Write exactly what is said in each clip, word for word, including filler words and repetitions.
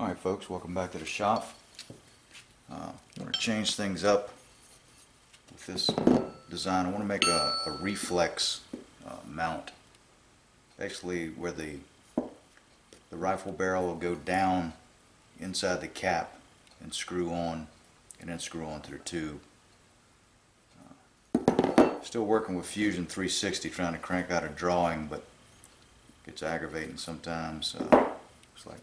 Alright folks, welcome back to the shop. Uh, I'm going to change things up with this design. I want to make a, a reflex uh, mount. Basically where the, the rifle barrel will go down inside the cap and screw on and then screw onto the tube. Uh, still working with Fusion three sixty, trying to crank out a drawing, but it gets aggravating sometimes. Uh, it's like,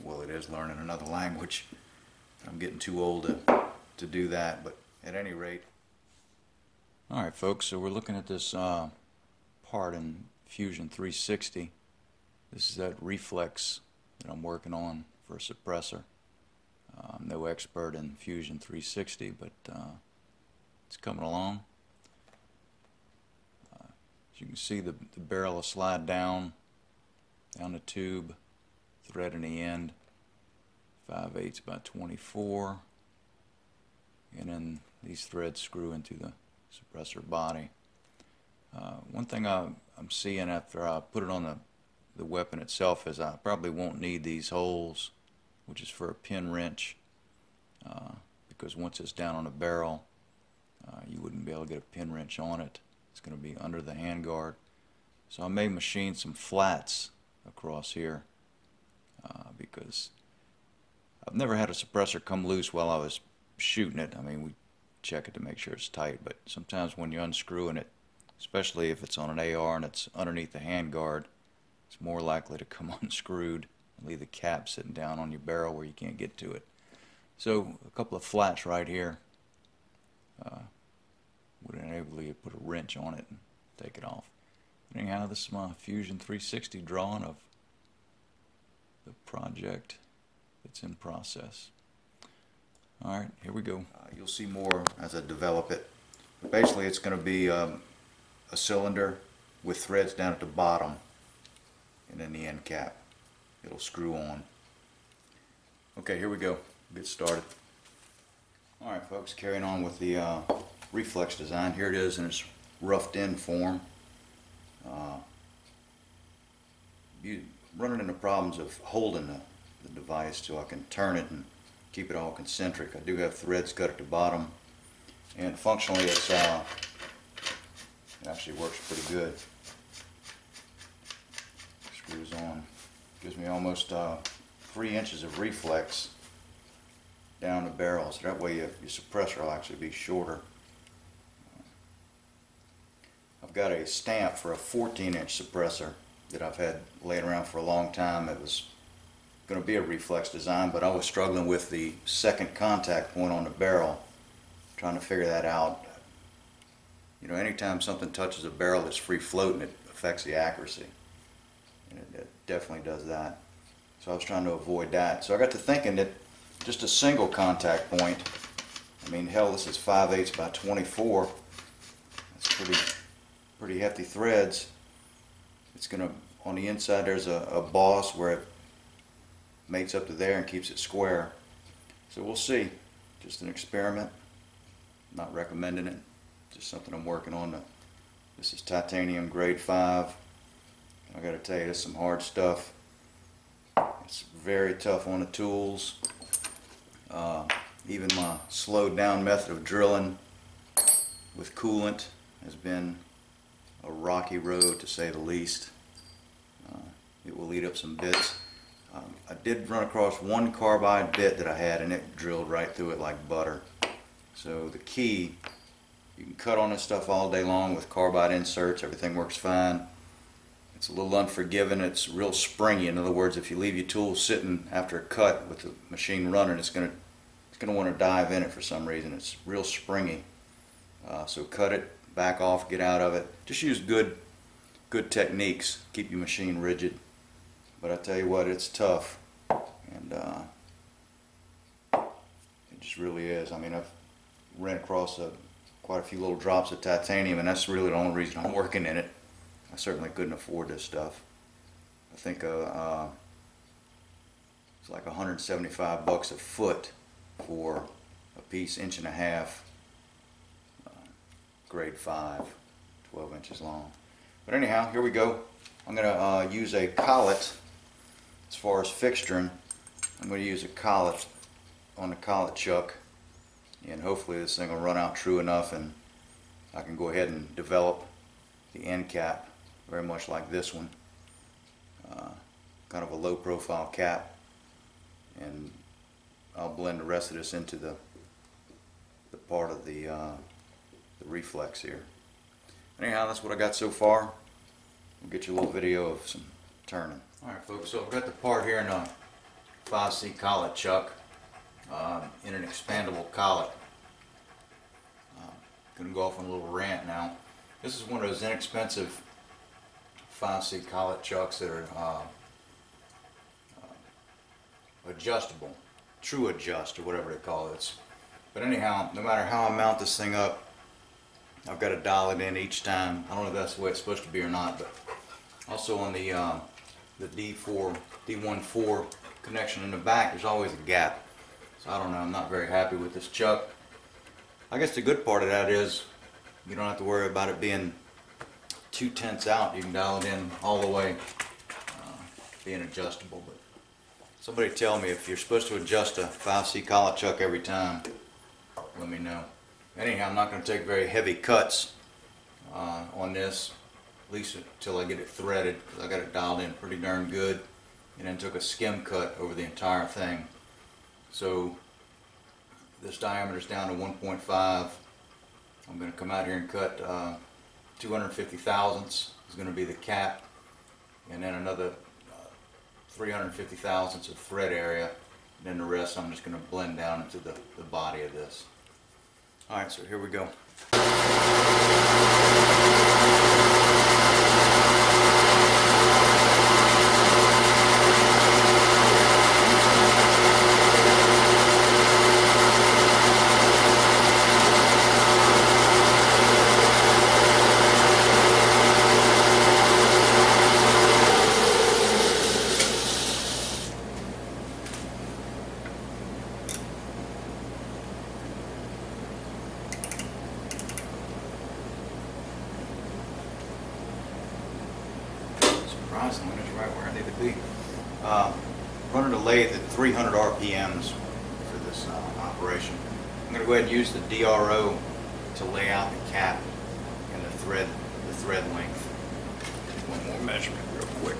well, it is learning another language. I'm getting too old to, to do that, but at any rate. Alright folks, so we're looking at this uh, part in Fusion three sixty. This is that reflex that I'm working on for a suppressor. Uh, I'm no expert in Fusion three sixty, but uh, it's coming along. Uh, as you can see, the, the barrel will slide down, down the tube, thread in the end, five eighths by twenty-four, and then these threads screw into the suppressor body. Uh, one thing I, I'm seeing after I put it on the, the weapon itself is I probably won't need these holes, which is for a pin wrench, uh, because once it's down on the barrel, uh, you wouldn't be able to get a pin wrench on it. It's going to be under the handguard. So I may machine some flats across here, uh, because I've never had a suppressor come loose while I was shooting it. I mean, we check it to make sure it's tight, but sometimes when you're unscrewing it, especially if it's on an A R and it's underneath the handguard, it's more likely to come unscrewed and leave the cap sitting down on your barrel where you can't get to it. So a couple of flats right here uh, would enable you to put a wrench on it and take it off. Anyhow, this is my Fusion three sixty drawing of the project. It's in process. Alright, here we go. Uh, you'll see more as I develop it. But basically it's going to be um, a cylinder with threads down at the bottom and then the end cap. It'll screw on. Okay, here we go. Get started. Alright folks, carrying on with the uh, reflex design. Here it is in its roughed in form. Uh, you running into problems of holding the the device so I can turn it and keep it all concentric. I do have threads cut at the bottom, and functionally it's uh, it actually works pretty good. Screws on. Gives me almost uh, three inches of reflex down the barrel, so that way your, your suppressor will actually be shorter. I've got a stamp for a fourteen inch suppressor that I've had laying around for a long time. It was going to be a reflex design, but I was struggling with the second contact point on the barrel, trying to figure that out. You know, anytime something touches a barrel that's free floating, it affects the accuracy, and it, it definitely does that. So I was trying to avoid that. So I got to thinking that just a single contact point, I mean, hell, this is five eighths by twenty-four, that's pretty pretty hefty threads. It's gonna, on the inside there's a, a boss where it mates up to there and keeps it square. So we'll see. Just an experiment. I'm not recommending it. Just something I'm working on. This is titanium grade five. I gotta tell you, this is some hard stuff. It's very tough on the tools. Uh, even my slowed down method of drilling with coolant has been a rocky road, to say the least. Uh, it will eat up some bits. Um, I did run across one carbide bit that I had, and it drilled right through it like butter. So the key, you can cut on this stuff all day long with carbide inserts, everything works fine. It's a little unforgiving, it's real springy. In other words, if you leave your tool sitting after a cut with the machine running, it's going to it's going to want to dive in it for some reason. It's real springy. Uh, so cut it, back off, get out of it. Just use good, good techniques, keep your machine rigid. But I tell you what, it's tough, and uh, it just really is. I mean, I've ran across a, quite a few little drops of titanium, and that's really the only reason I'm working in it. I certainly couldn't afford this stuff. I think uh, uh, it's like one hundred seventy-five bucks a foot for a piece, inch and a half, uh, grade five, twelve inches long. But anyhow, here we go. I'm going to uh, use a collet. As far as fixturing, I'm going to use a collet on the collet chuck, and hopefully this thing will run out true enough and I can go ahead and develop the end cap very much like this one. Uh, kind of a low profile cap, and I'll blend the rest of this into the, the part of the, uh, the reflex here. Anyhow, that's what I got so far. We'll get you a little video of some turning. Alright folks, so I've got the part here in a five C collet chuck uh, in an expandable collet. Uh, gonna go off on a little rant now. This is one of those inexpensive five C collet chucks that are uh, uh, adjustable, true adjust or whatever they call it. But anyhow, no matter how I mount this thing up, I've got to dial it in each time. I don't know if that's the way it's supposed to be or not, but also on the uh, the D four, D fourteen connection in the back, there's always a gap. So I don't know, I'm not very happy with this chuck. I guess the good part of that is you don't have to worry about it being two tenths out. You can dial it in all the way, uh, being adjustable. But somebody tell me if you're supposed to adjust a five C collet chuck every time, let me know. Anyhow, I'm not going to take very heavy cuts uh, on this, at least until I get it threaded, because I got it dialed in pretty darn good, and then took a skim cut over the entire thing. So this diameter is down to one point five. I'm going to come out here and cut uh, two hundred fifty thousandths is going to be the cap, and then another uh, three hundred fifty thousandths of thread area, and then the rest I'm just going to blend down into the, the body of this. All right, so here we go. Uh, running a lathe at three hundred R P Ms for this uh, operation. I'm going to go ahead and use the D R O to lay out the cap and the thread, the thread length. One more measurement real quick.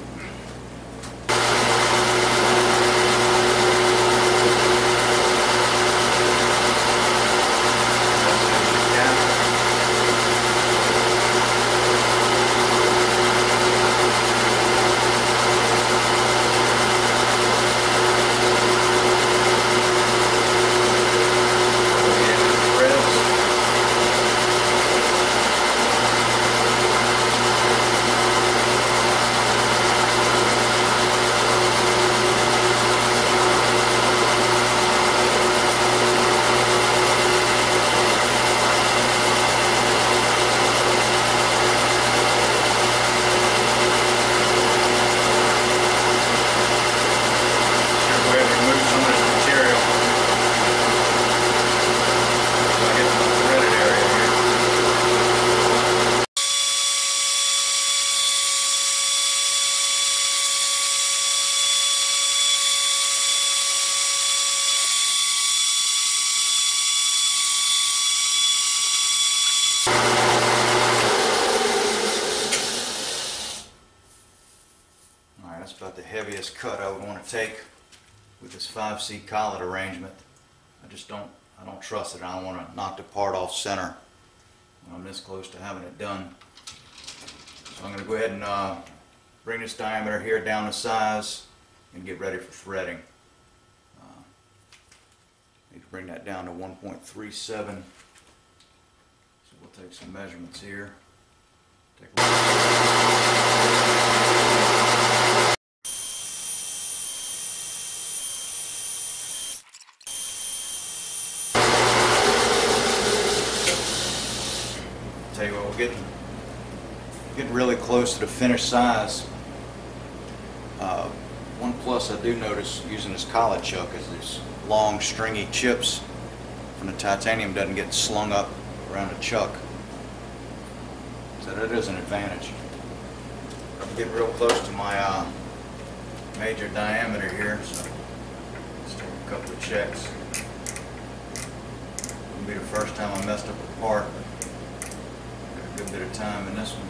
About the heaviest cut I would want to take with this five C collet arrangement. I just don't I don't trust it. I don't want to knock the part off center when I'm this close to having it done. So I'm going to go ahead and uh, bring this diameter here down to size and get ready for threading. Uh, need to bring that down to one point three seven. So we'll take some measurements here. Take a look. Getting, getting really close to the finished size. Uh, one plus I do notice using this collet chuck is these long stringy chips from the titanium doesn't get slung up around the chuck. So that is an advantage. I'm getting real close to my uh, major diameter here, so a couple of checks. It'll be the first time I messed up a part. Got a good bit of time in this one.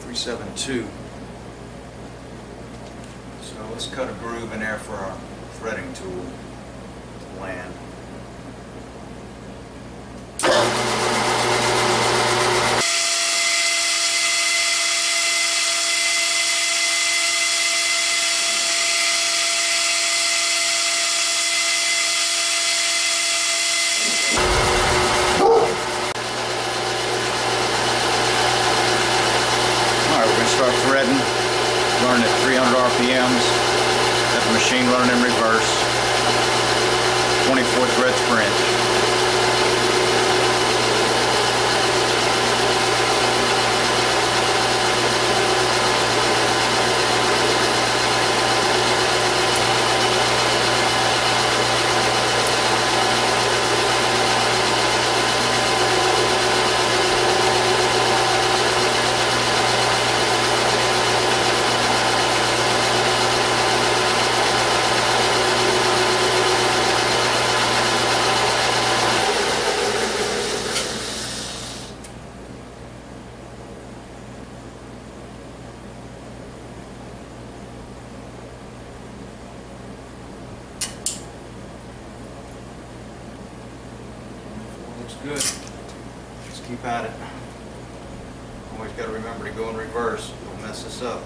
three seven two. So let's cut a groove in there for our threading tool to land. R P Ms, got the machine running in reverse, twenty-four threads per inch. Good. Let's keep at it. Always got to remember to go in reverse. Don't mess this up.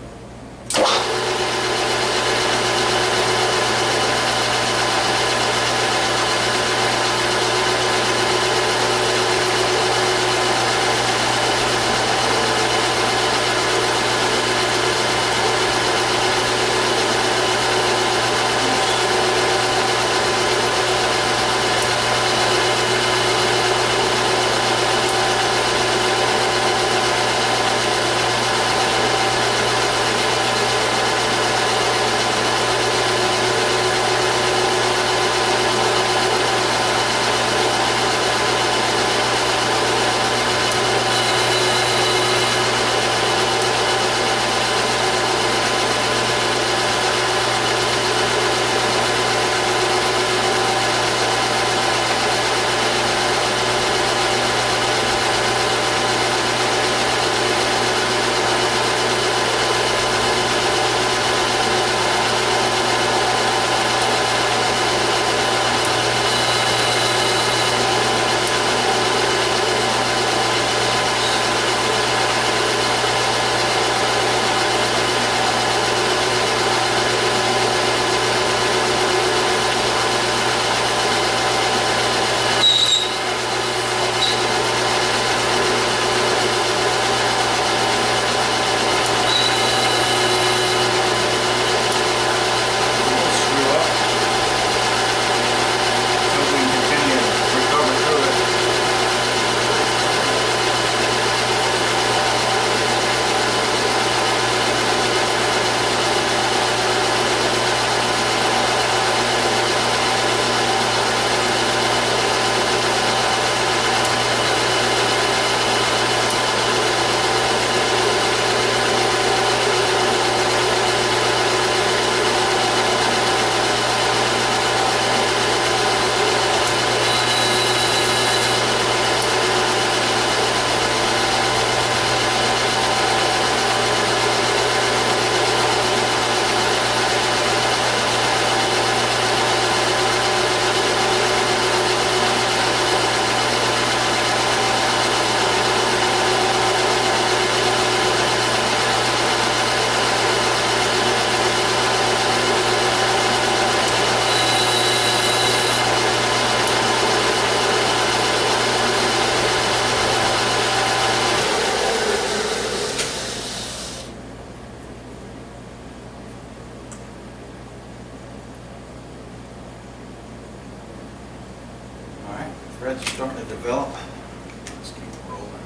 threads are starting to develop. Let's keep rolling.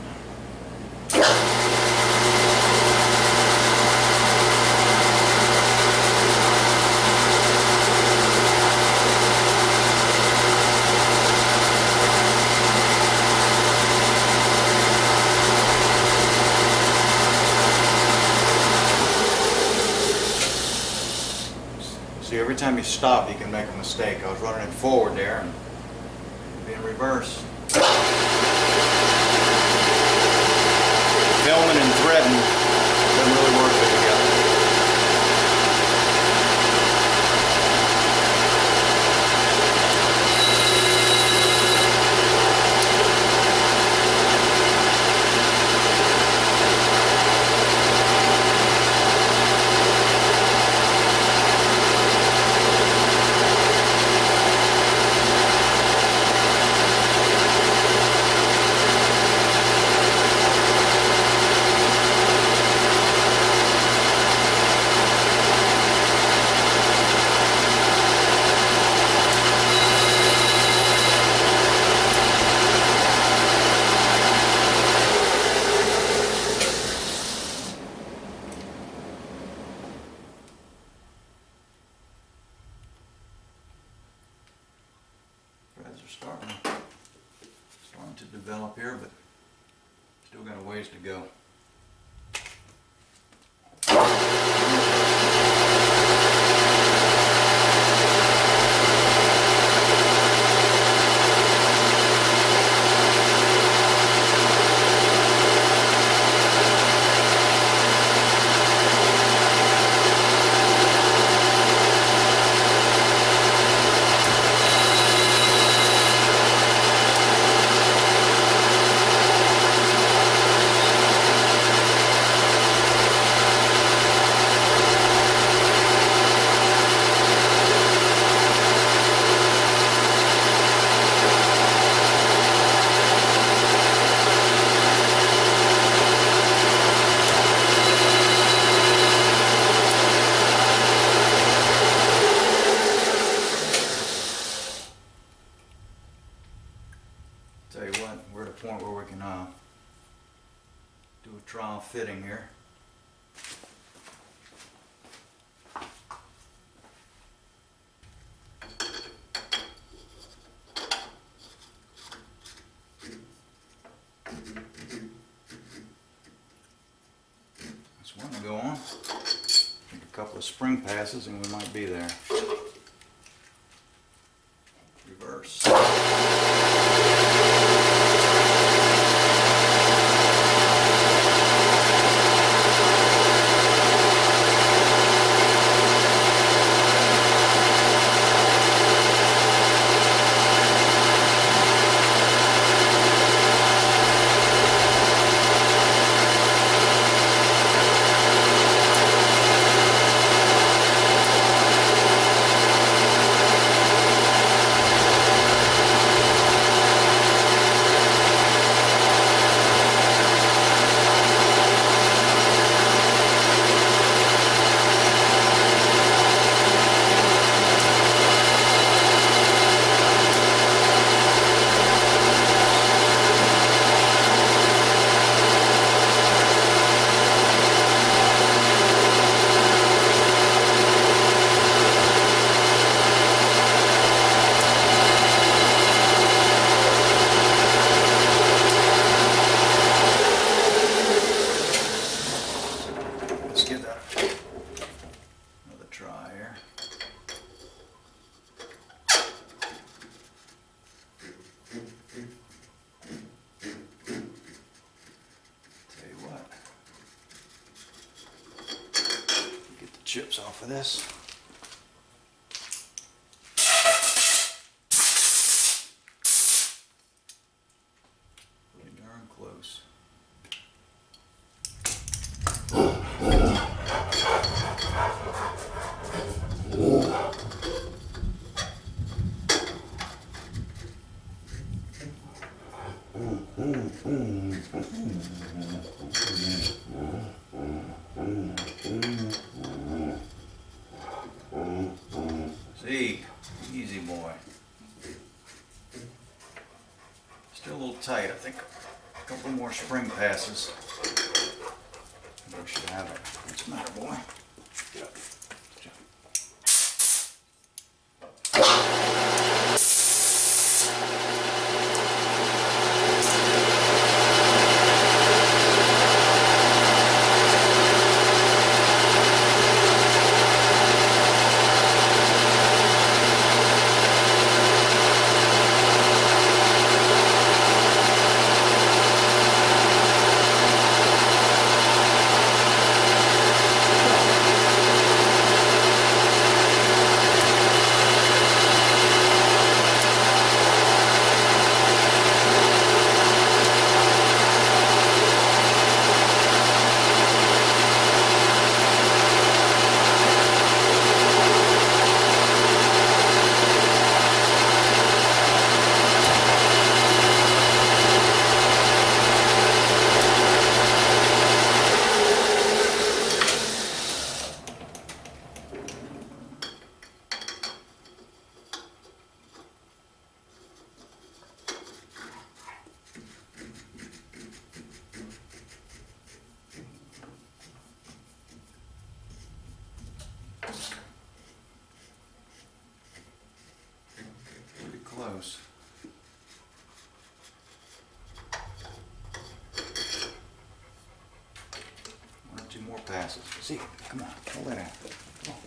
Every time you stop, you can make a mistake. I was running it forward there and be in reverse. Filming and threading doesn't really work good together. Starting, starting to develop here, but still got a ways to go. Trial fitting here. That's one to go on. Make a couple of spring passes and we might be there. Chips off of this. Pretty darn close. a little tight. I think a couple more spring passes. Maybe we should have it. What's the matter, boy? Get up. Passes. See, come on, pull that out. Come on.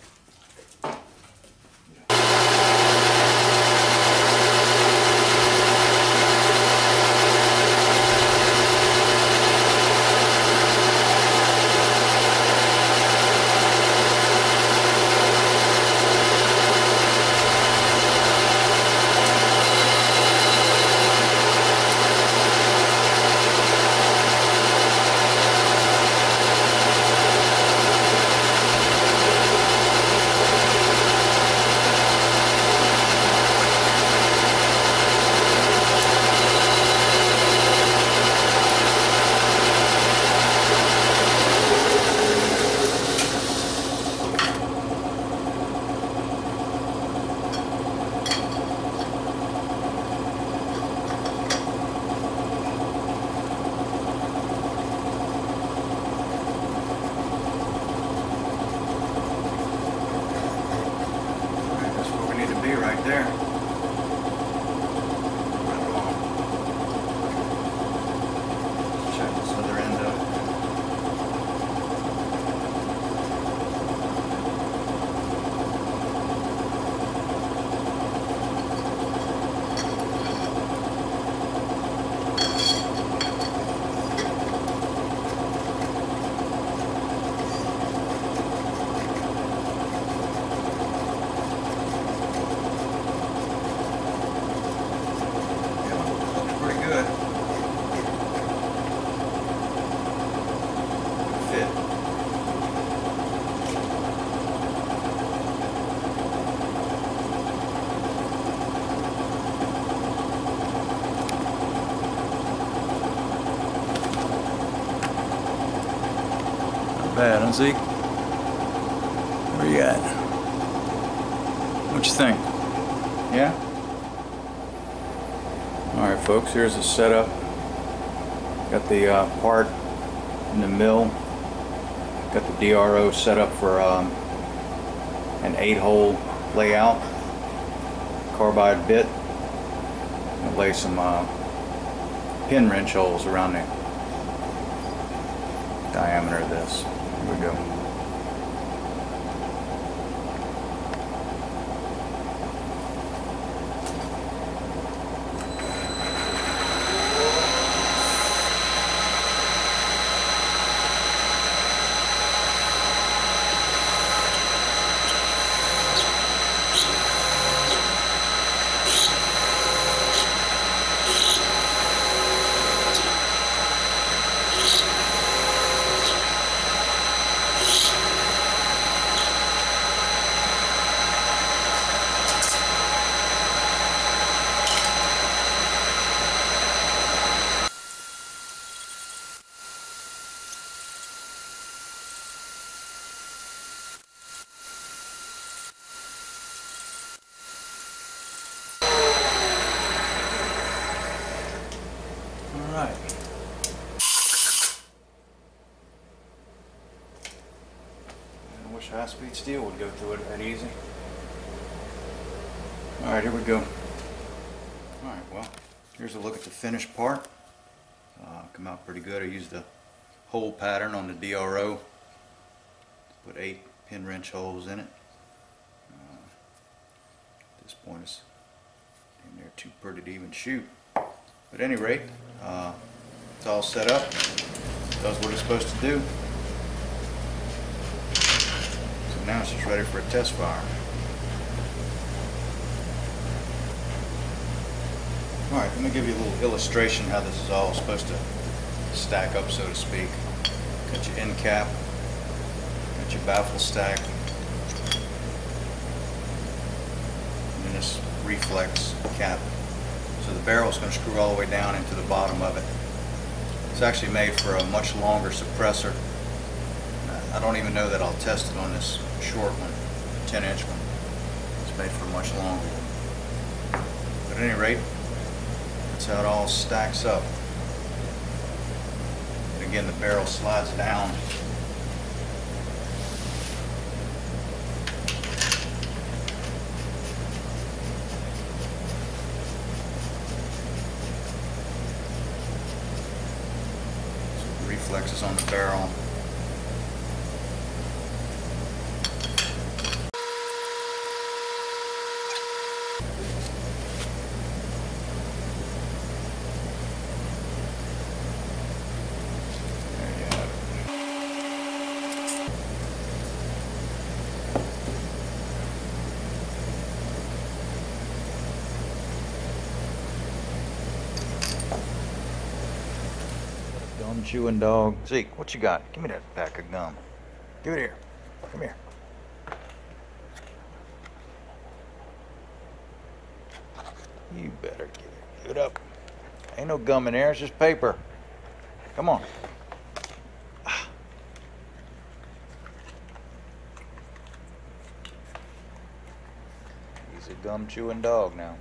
Bad, huh, Zeke? Where you at? What you think? Yeah? Alright folks, here's the setup. Got the uh, part in the mill. Got the D R O set up for um, an eight hole layout. Carbide bit. I'll lay some uh, pin wrench holes around the diameter of this. Here we go. right. I wish high-speed steel would go through it that easy. All right, here we go. All right, well, here's a look at the finished part. Uh, come out pretty good. I used the hole pattern on the D R O. Put eight pin wrench holes in it. Uh, at this point, it's in there too pretty to even shoot. But at any rate, uh, it's all set up. It does what it's supposed to do. So now it's just ready for a test fire. Alright, let me give you a little illustration how this is all supposed to stack up, so to speak. Got your end cap, got your baffle stack, and then this reflex cap. So the barrel's going to screw all the way down into the bottom of it. It's actually made for a much longer suppressor. I don't even know that I'll test it on this short one, ten inch one. It's made for much longer. But at any rate, that's how it all stacks up. And again, the barrel slides down. So the reflex is on the barrel. Gum chewing dog. Zeke, what you got? Give me that pack of gum. Give it here. Come here. You better give it. Give it up. Ain't no gum in there. It's just paper. Come on. Ah. He's a gum chewing dog now.